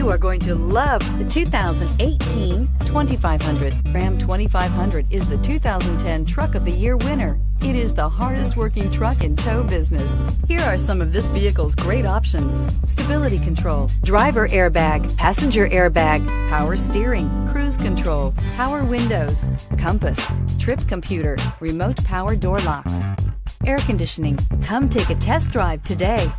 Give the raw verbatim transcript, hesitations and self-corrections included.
You are going to love the two thousand eighteen twenty-five hundred. Ram twenty-five hundred is the two thousand ten Truck of the Year winner. It is the hardest working truck in tow business. Here are some of this vehicle's great options: stability control, driver airbag, passenger airbag, power steering, cruise control, power windows, compass, trip computer, remote power door locks, air conditioning. Come take a test drive today.